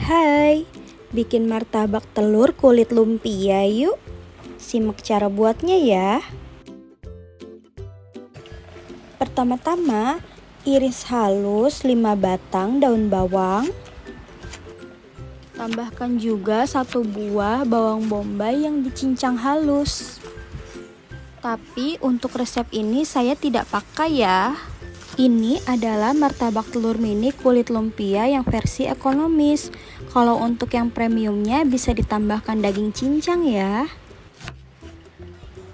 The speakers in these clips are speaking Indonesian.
Hai, bikin martabak telur kulit lumpia yuk. Simak cara buatnya ya. Pertama-tama, iris halus 5 batang daun bawang. Tambahkan juga 1 buah bawang bombay yang dicincang halus. Tapi untuk resep ini saya tidak pakai ya. Ini adalah martabak telur mini kulit lumpia yang versi ekonomis. Kalau untuk yang premiumnya bisa ditambahkan daging cincang ya.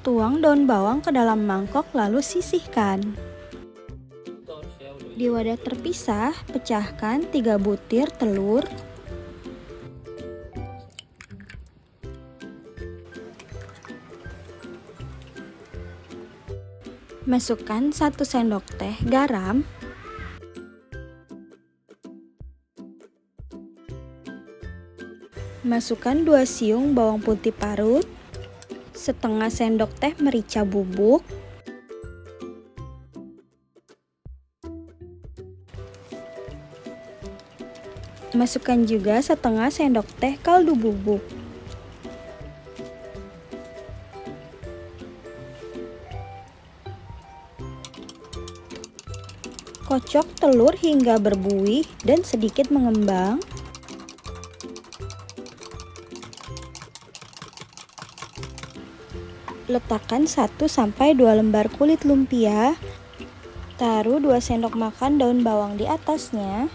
Tuang daun bawang ke dalam mangkok lalu sisihkan. Di wadah terpisah, pecahkan 3 butir telur. Masukkan 1 sendok teh garam, 2 siung bawang putih parut, 1/2 sendok teh merica bubuk, masukkan juga 1/2 sendok teh kaldu bubuk. Kocok telur hingga berbuih dan sedikit mengembang. Letakkan 1-2 lembar kulit lumpia. Taruh 2 sendok makan daun bawang di atasnya.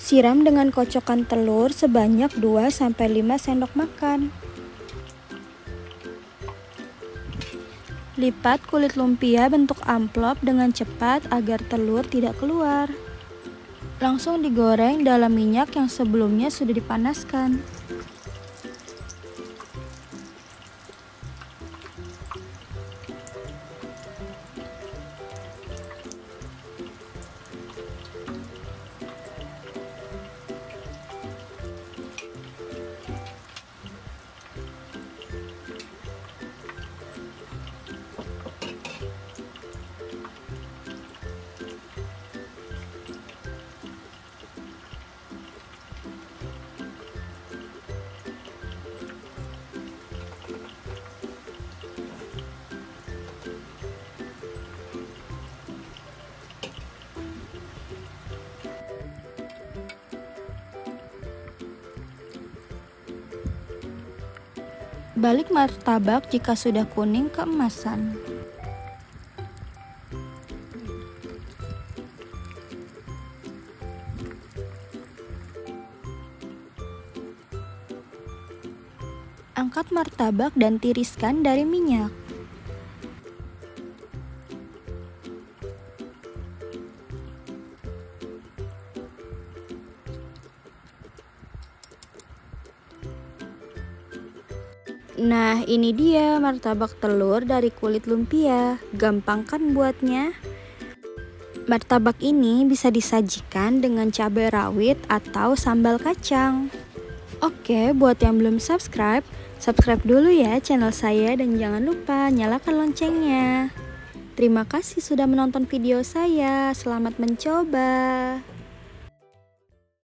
Siram dengan kocokan telur sebanyak 2-5 sendok makan. Lipat kulit lumpia bentuk amplop dengan cepat agar telur tidak keluar. Langsung digoreng dalam minyak yang sebelumnya sudah dipanaskan. Balik martabak jika sudah kuning keemasan. Angkat martabak dan tiriskan dari minyak. Nah, ini dia martabak telur dari kulit lumpia. Gampang kan buatnya? Martabak ini bisa disajikan dengan cabai rawit atau sambal kacang. Oke, buat yang belum subscribe dulu ya channel saya dan jangan lupa nyalakan loncengnya. Terima kasih sudah menonton video saya. Selamat mencoba.